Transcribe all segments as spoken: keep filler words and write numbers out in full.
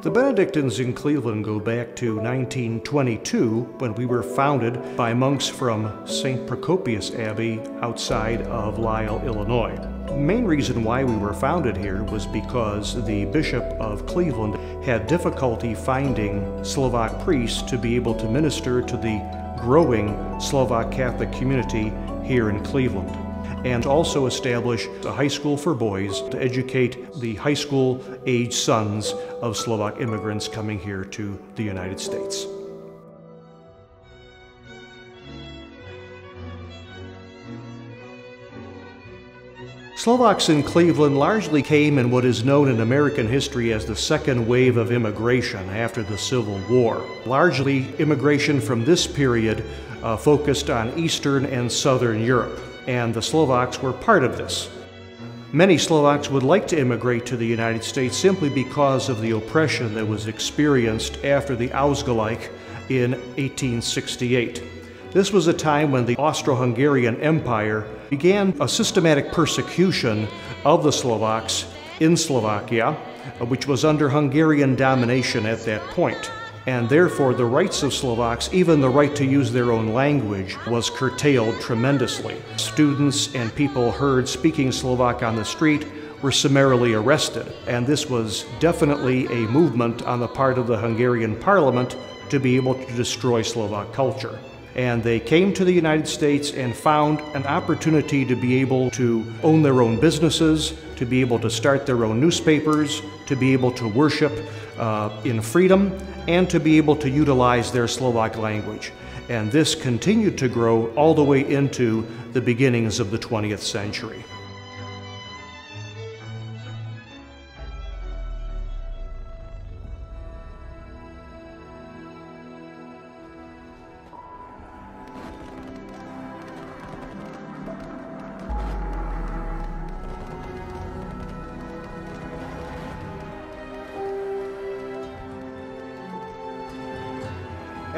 The Benedictines in Cleveland go back to nineteen twenty-two, when we were founded by monks from Saint Procopius Abbey outside of Lisle, Illinois. The main reason why we were founded here was because the Bishop of Cleveland had difficulty finding Slovak priests to be able to minister to the growing Slovak Catholic community here in Cleveland, and also establish a high school for boys to educate the high school age sons of Slovak immigrants coming here to the United States. Slovaks in Cleveland largely came in what is known in American history as the second wave of immigration after the Civil War. Largely, immigration from this period uh, focused on Eastern and Southern Europe, and the Slovaks were part of this. Many Slovaks would like to immigrate to the United States simply because of the oppression that was experienced after the Ausgleich in eighteen sixty-eight. This was a time when the Austro-Hungarian Empire began a systematic persecution of the Slovaks in Slovakia, which was under Hungarian domination at that point. And therefore the rights of Slovaks, even the right to use their own language, was curtailed tremendously. Students and people heard speaking Slovak on the street were summarily arrested, and this was definitely a movement on the part of the Hungarian parliament to be able to destroy Slovak culture. And they came to the United States and found an opportunity to be able to own their own businesses, to be able to start their own newspapers, to be able to worship uh, in freedom, and to be able to utilize their Slovak language. And this continued to grow all the way into the beginnings of the twentieth century.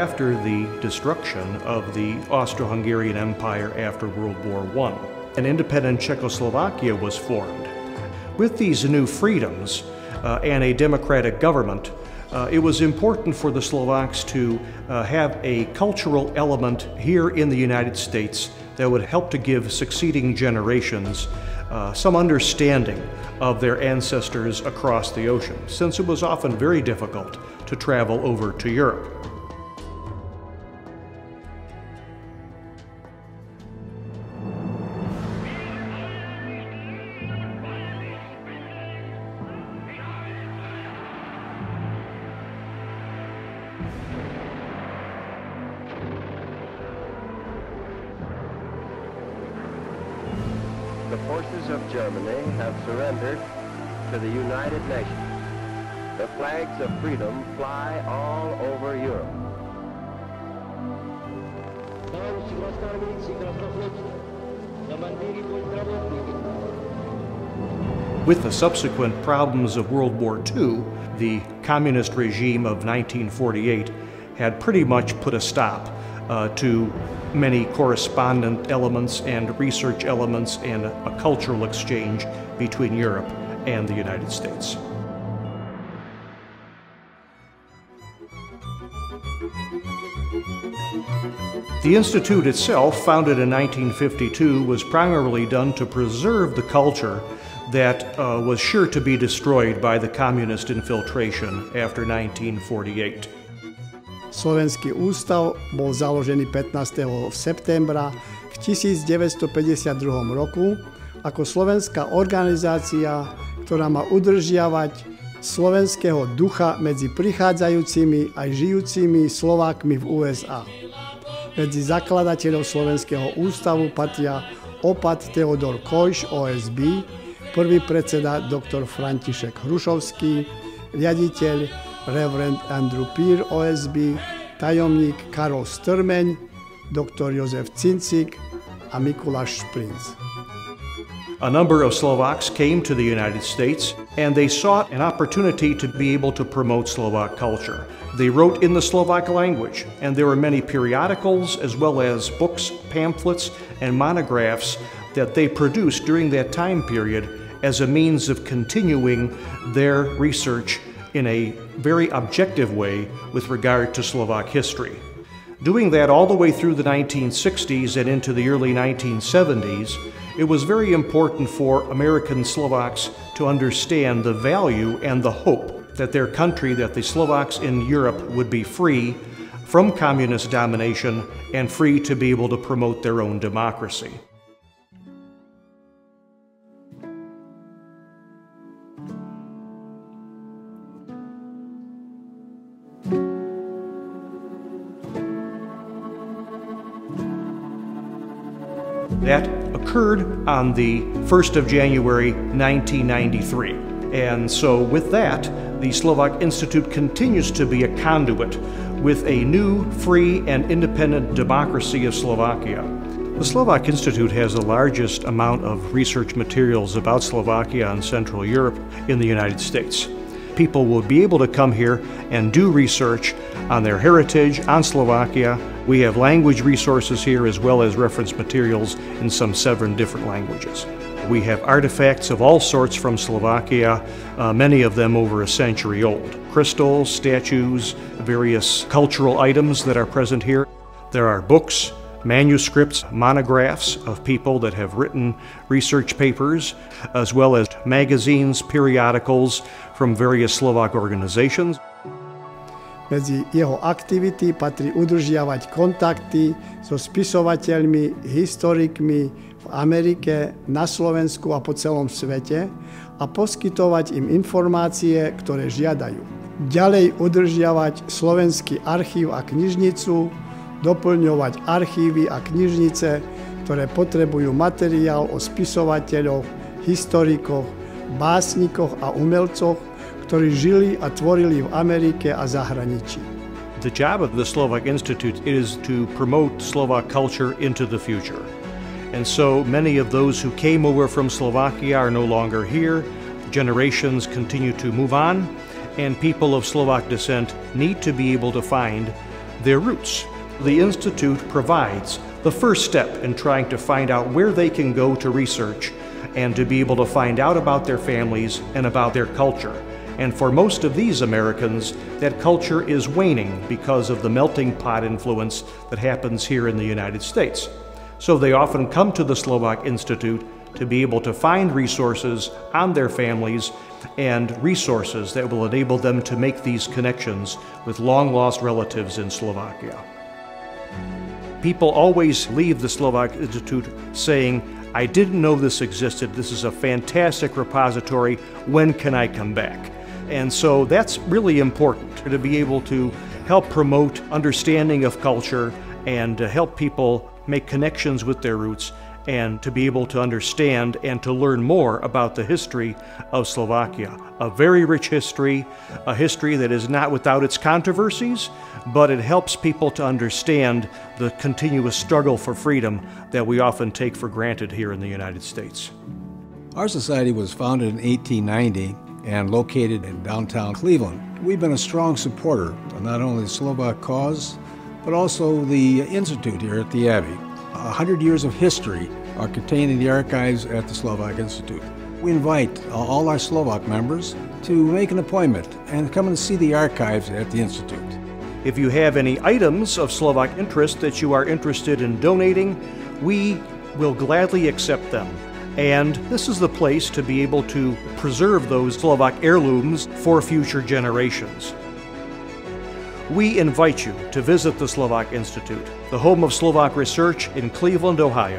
After the destruction of the Austro-Hungarian Empire after World War One, an independent Czechoslovakia was formed. With these new freedoms uh, and a democratic government, uh, it was important for the Slovaks to uh, have a cultural element here in the United States that would help to give succeeding generations uh, some understanding of their ancestors across the ocean, since it was often very difficult to travel over to Europe. The forces of Germany have surrendered to the United Nations. The flags of freedom fly all over Europe. With the subsequent problems of World War Two, the communist regime of nineteen forty-eight had pretty much put a stop Uh, to many correspondent elements and research elements and a cultural exchange between Europe and the United States. The Institute itself, founded in nineteen fifty-two, was primarily done to preserve the culture that uh, was sure to be destroyed by the communist infiltration after nineteen forty-eight. Slovenský ústav bol založený pätnásteho septembra v tisícdeväťstopäťdesiatdva roku ako slovenská organizácia, ktorá má udržiavať slovenského ducha medzi prichádzajúcimi aj žijúcimi Slovákmi v U S A. Medzi zakladateľov Slovenského ústavu patria opat Theodor Koš, O S B, prvý predseda doktor František Hrušovský, riaditeľ reverend Andrew Pir, O S B, tajomník Karol Sturmen, doktor Josef Cinzik a Mikuláš Šplínc. A number of Slovaks came to the United States, and they sought an opportunity to be able to promote Slovak culture. They wrote in the Slovak language, and there were many periodicals as well as books, pamphlets, and monographs that they produced during that time period as a means of continuing their research in a very objective way with regard to Slovak history. Doing that all the way through the nineteen sixties and into the early nineteen seventies, it was very important for American Slovaks to understand the value and the hope that their country, that the Slovaks in Europe would be free from communist domination and free to be able to promote their own democracy. That occurred on the first of January nineteen ninety-three. And so with that, the Slovak Institute continues to be a conduit with a new, free, and independent democracy of Slovakia. The Slovak Institute has the largest amount of research materials about Slovakia and Central Europe in the United States. People will be able to come here and do research on their heritage, on Slovakia. We have language resources here as well as reference materials in some seven different languages. We have artifacts of all sorts from Slovakia, uh, many of them over a century old. Crystals, statues, various cultural items that are present here. There are books, manuscripts, monographs of people that have written research papers, as well as magazines, periodicals from various Slovak organizations. Medzi jeho aktivity patrí udržiavať kontakty so spisovateľmi, historikmi v Amerike, na Slovensku a po celom svete a poskytovať im informácie, ktoré žiadajú. Ďalej udržiavať slovenský archív a knižnicu, doplňovať archívy a knižnice, ktoré potrebujú materiál o spisovateľoch, historikoch, básnikoch a umelcoch, ktorí žili a tvorili v Amerike a zahraničí. The job of the Slovak Institute is to promote Slovak culture into the future. And so many of those who came over from Slovakia are no longer here. Generations continue to move on, and people of Slovak descent need to be able to find their roots. The Institute provides the first step in trying to find out where they can go to research and to be able to find out about their families and about their culture. And for most of these Americans, that culture is waning because of the melting pot influence that happens here in the United States. So they often come to the Slovak Institute to be able to find resources on their families and resources that will enable them to make these connections with long-lost relatives in Slovakia. People always leave the Slovak Institute saying, "I didn't know this existed. This is a fantastic repository. When can I come back?" And so that's really important to be able to help promote understanding of culture and to help people make connections with their roots and to be able to understand and to learn more about the history of Slovakia. A very rich history, a history that is not without its controversies, but it helps people to understand the continuous struggle for freedom that we often take for granted here in the United States. Our society was founded in eighteen ninety and located in downtown Cleveland. We've been a strong supporter of not only the Slovak cause, but also the Institute here at the Abbey. A hundred years of history are contained in the archives at the Slovak Institute. We invite all our Slovak members to make an appointment and come and see the archives at the Institute. If you have any items of Slovak interest that you are interested in donating, we will gladly accept them. And this is the place to be able to preserve those Slovak heirlooms for future generations. We invite you to visit the Slovak Institute, the home of Slovak research in Cleveland, Ohio.